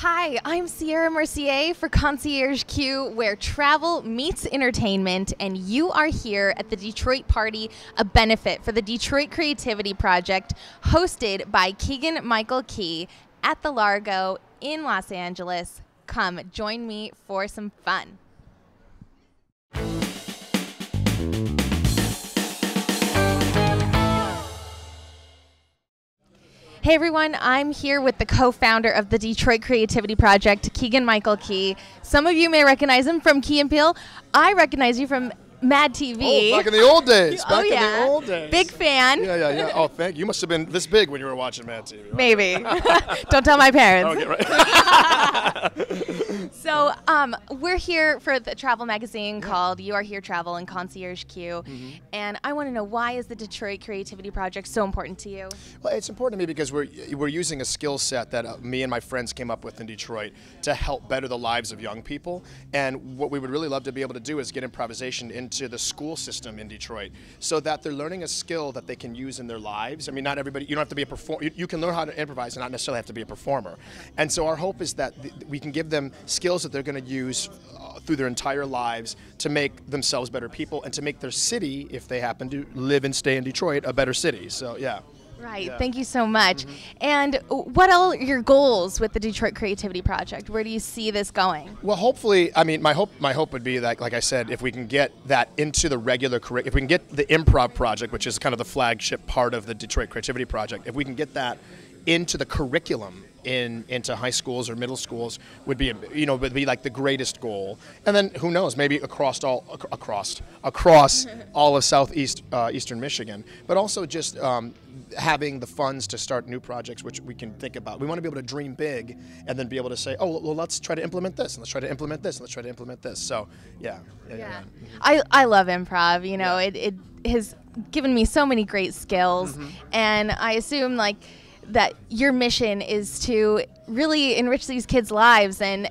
Hi, I'm Sierra Mercier for Concierge Q, where travel meets entertainment, and you are here at the Detroit Party, a benefit for the Detroit Creativity Project, hosted by Keegan-Michael Key at the Largo in Los Angeles. Come join me for some fun. Hey everyone, I'm here with the co-founder of the Detroit Creativity Project, Keegan-Michael Key. Some of you may recognize him from Key and Peele. I recognize you from Mad TV. Oh, back in the old days. Back in the old days. Big fan. Yeah. Oh, thank you. You must have been this big when you were watching Mad TV. Right? Maybe. Don't tell my parents. Okay, right. So we're here for the travel magazine called You Are Here Travel and Concierge Q. And I want to know, why is the Detroit Creativity Project so important to you? Well, it's important to me because we're using a skill set that me and my friends came up with in Detroit to help better the lives of young people. And what we would really love to be able to do is get improvisation into the school system in Detroit, so that they're learning a skill that they can use in their lives. I mean, not everybody, you don't have to be a performer, you can learn how to improvise and not necessarily have to be a performer. And so our hope is that we can give them skills that they're going to use through their entire lives to make themselves better people and to make their city, if they happen to live and stay in Detroit, a better city. So, yeah. Right, thank you so much. And what are your goals with the Detroit Creativity Project? Where do you see this going? Well, hopefully, I mean, my hope would be that, like I said, if we can get that into the regular curriculum, if we can get the improv project, which is kind of the flagship part of the Detroit Creativity Project, if we can get that into the curriculum into high schools or middle schools, would be, you know, would be like the greatest goal. And then who knows, maybe across all of southeast eastern Michigan, but also just having the funds to start new projects, which we can think about. We want to be able to dream big and then be able to say, oh well, let's try to implement this, and let's try to implement this, and let's try to implement this. So yeah. I love improv, you know. It has given me so many great skills, and I assume that your mission is to really enrich these kids' lives and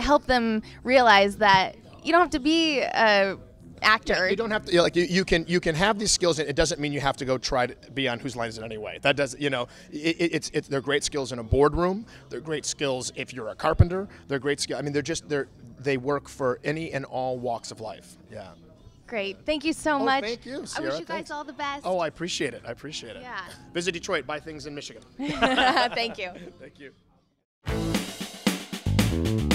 help them realize that you don't have to be a actor. Yeah, you don't have to, you know, like you can have these skills, and it doesn't mean you have to go try to be on Whose Line Is It Anyway. That doesn't, you know, they're great skills in a boardroom. They're great skills if you're a carpenter. They're great skills. I mean, they work for any and all walks of life. Yeah. Great. Thank you so much. Thank you, Sierra. I wish you guys all the best. Oh, I appreciate it. I appreciate it. Yeah. Visit Detroit. Buy things in Michigan. Thank you. Thank you.